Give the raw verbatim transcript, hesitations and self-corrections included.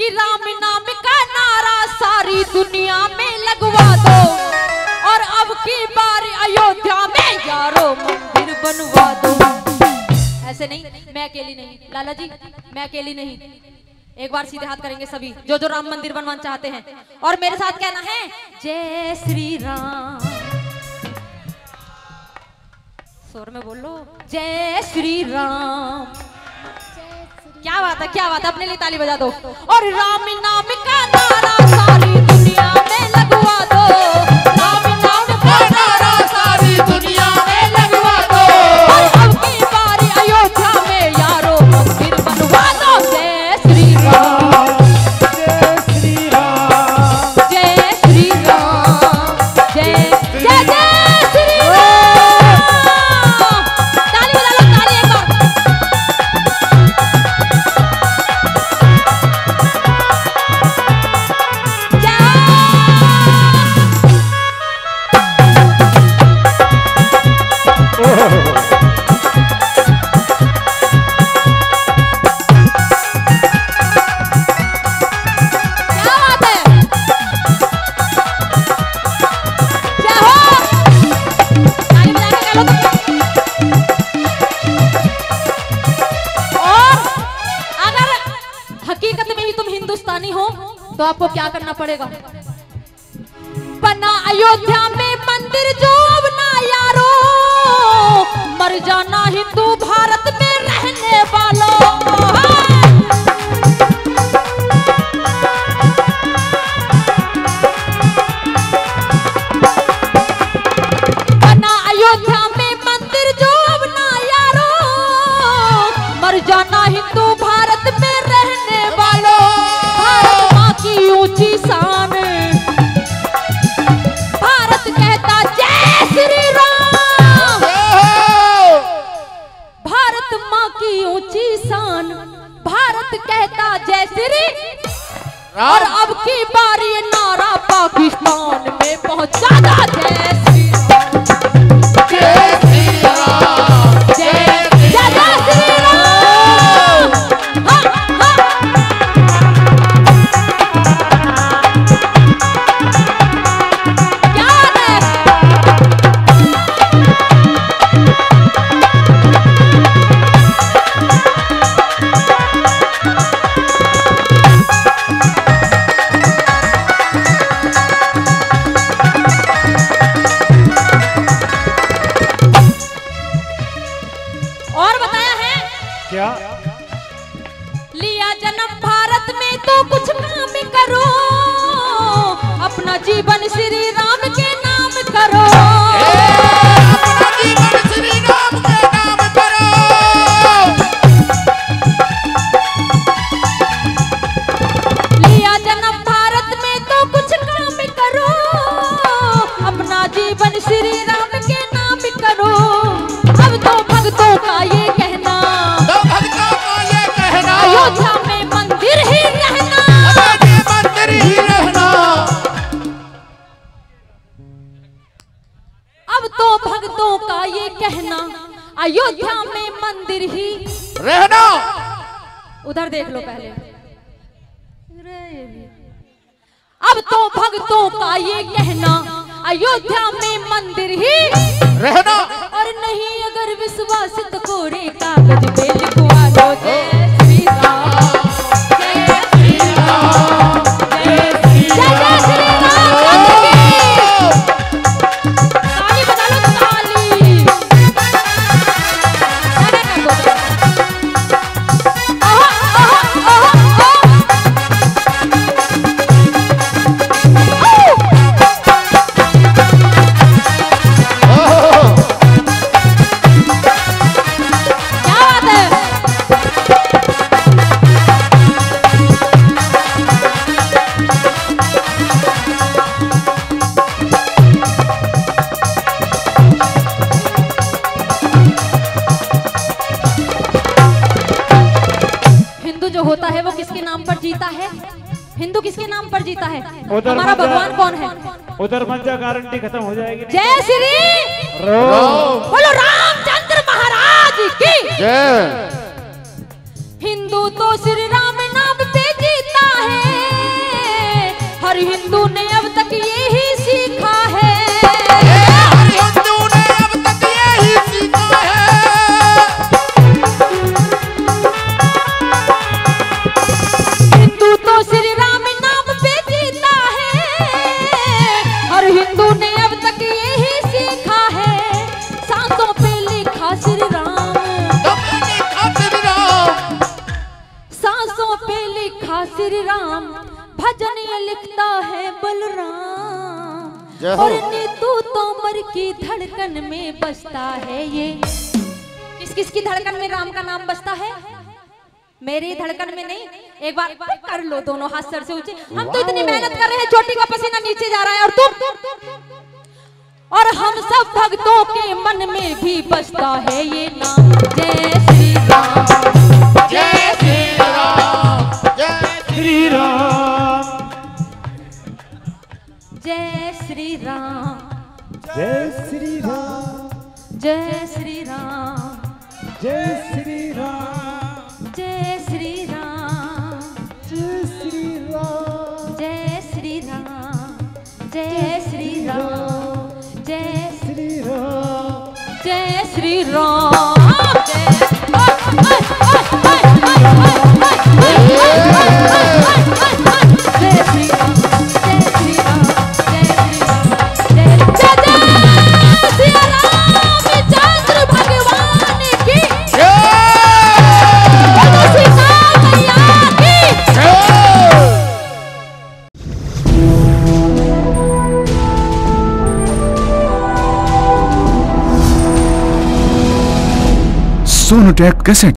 कि राम नाम का नारा सारी दुनिया में लगवा दो और अब की बार अयोध्या में यारो मंदिर बनवा दो। ऐसे नहीं, मैं अकेली नहीं लाला जी, मैं अकेली नहीं। एक बार सीधे हाथ करेंगे सभी जो जो राम मंदिर बनवाना चाहते हैं, और मेरे साथ कहना है जय श्री राम। शोर में बोलो जय श्री राम। क्या बात है, क्या बात है, अपने लिए ताली बजा दो। और राम नाम का नारा सारी दुनिया में लगवा दो, राम नाम का नारा सारी दुनिया में लगवा दो और अब की बार अयोध्या में यारो मंदिर बनवा दो। जय श्री राम, जय श्री राम, जय श्री राम, जय जय जय श्री राम। ताली बजा लो, ताली एक बार। तो आपको क्या करना पड़ेगा, बना अयोध्या में मंदिर जो अब ना यारो, मर जाना हिंदू भारत में रहने वालों। बना अयोध्या में मंदिर जो अब ना यारो, मर जाना हिंदू भारत में रहने वालों। ऊंची शान भारत कहता जय श्री राम, भारत माँ की ऊंची शान भारत कहता जय श्री। और अब की बारी नारा पाकिस्तान में पहुंचा दा जय श्री राम, जय श्री राम, जय जय श्री राम। जीवन श्री राम के नाम करो, अपना जीवन श्री राम के नाम करो। लिया जन्म भारत में तो कुछ काम करो, अपना जीवन श्री राम के नाम करो। अब तो भक्तों का ये कहना, तो भक्तों का ये कहना अयोध्या में मंदिर ही रहना, मंदिर ही रहना। कहना अयोध्या में मंदिर ही रहना। उधर देख लो पहले। अब तो भक्तों का ये कहना अयोध्या में मंदिर ही रहना, और नहीं अगर विश्वास तो कोरे कागज पे लिखवा दो जय श्री राम, जय श्री राम, जय श्री राम। जीता है हमारा भगवान कौन है? उधर मंजा गारंटी खत्म हो जाएगी। जय श्री राम, बोलो रामचंद्र महाराज की जय। हिंदू तो श्री राम नाम पे जीता है, श्री राम भजन ये लिखता है बलराम, और नीतू तोमर की धड़कन में बसता है ये। किस किस की धड़कन में राम का नाम बसता है? मेरी धड़कन में नहीं। एक बार कर लो दोनों हाथ सर से ऊंचे। हम तो इतनी मेहनत कर रहे हैं, चोटी का पसीना नीचे जा रहा है, और तुम और हम सब भक्तों के मन में भी बसता है ये नाम। जय श्री राम, जय श्री राम, जय श्री राम, जय श्री राम, जय श्री राम, जय श्री राम, जय श्री राम, जय श्री राम, जय श्री राम, जय श्री राम, जय श्री राम, जय श्री राम, जय श्री राम। सोनू टैप कैसे?